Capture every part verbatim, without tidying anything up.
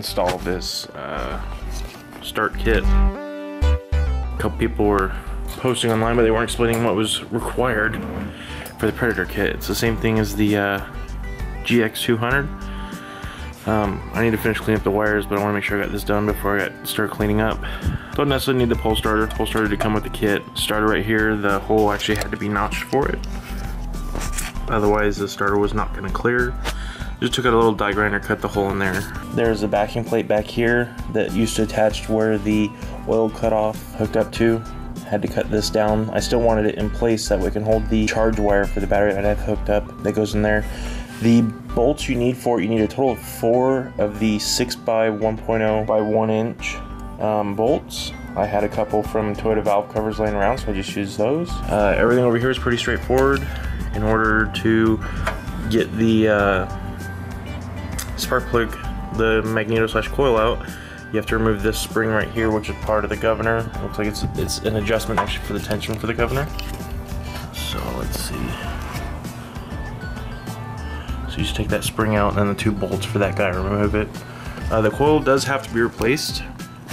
install this uh, start kit. A couple people were posting online, but they weren't explaining what was required for the Predator kit. It's the same thing as the uh, G X two hundred. Um, I need to finish cleaning up the wires, but I want to make sure I got this done before I got, start cleaning up. Don't necessarily need the pole starter. Pole starter to come with the kit. Starter right here, the hole actually had to be notched for it. Otherwise, the starter was not going to clear. Just took out a little die grinder, cut the hole in there. There's a backing plate back here that used to attach where the oil cutoff hooked up to. Had to cut this down. I still wanted it in place that way it can hold the charge wire for the battery that I have hooked up that goes in there. The bolts you need for it, you need a total of four of the six by one point oh by one inch um, bolts. I had a couple from Toyota valve covers laying around, so I just used those. Uh, everything over here is pretty straightforward. In order to get the uh, spark plug, the magneto slash coil out, you have to remove this spring right here, which is part of the governor. Looks like it's, it's an adjustment actually for the tension for the governor. So let's see. So you just take that spring out and the two bolts for that guy, remove it. Uh, the coil does have to be replaced.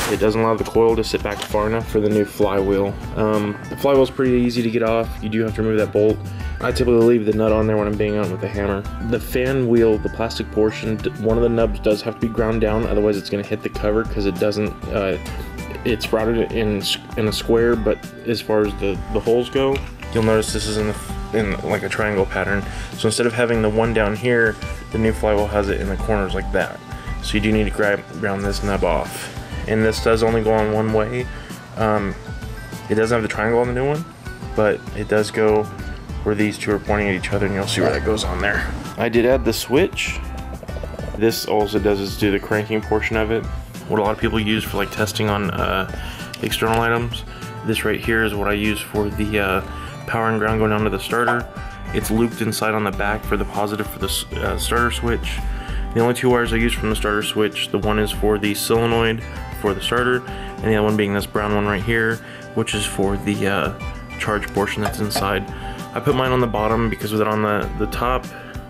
It doesn't allow the coil to sit back far enough for the new flywheel. Um, the flywheel's pretty easy to get off. You do have to remove that bolt. I typically leave the nut on there when I'm banging on with the hammer. The fan wheel, the plastic portion, one of the nubs does have to be ground down, otherwise it's gonna hit the cover because it doesn't, uh, it's routed in in a square, but as far as the, the holes go, you'll notice this is in, the, in like a triangle pattern. So instead of having the one down here, the new flywheel has it in the corners like that. So you do need to grab ground this nub off. And this does only go on one way. Um, it doesn't have the triangle on the new one, but it does go where these two are pointing at each other, and you'll see where that goes on there. I did add the switch. This also does is do the cranking portion of it. What a lot of people use for like testing on uh, external items. This right here is what I use for the uh, power and ground going down to the starter. It's looped inside on the back for the positive for the uh, starter switch. The only two wires I use from the starter switch, the one is for the solenoid for the starter, and the other one being this brown one right here, which is for the uh, charge portion that's inside. I put mine on the bottom because with it on the, the top,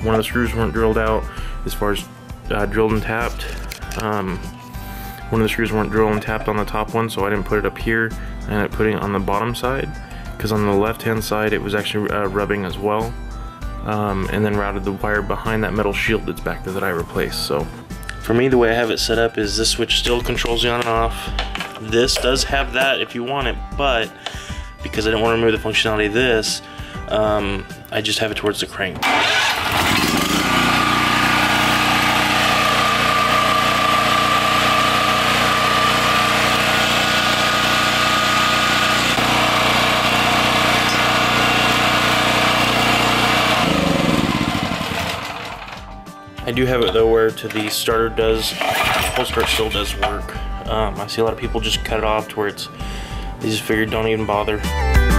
one of the screws weren't drilled out as far as uh, drilled and tapped. Um, one of the screws weren't drilled and tapped on the top one, so I didn't put it up here, and I put it on the bottom side because on the left hand side it was actually uh, rubbing as well, um, and then routed the wire behind that metal shield that's back there that I replaced. So for me, the way I have it set up is this switch still controls the on and off. This does have that if you want it, but because I didn't want to remove the functionality of this, um, I just have it towards the crank. I do have it though where to the starter does, pole start still does work. Um, I see a lot of people just cut it off to where it's, they just figured don't even bother.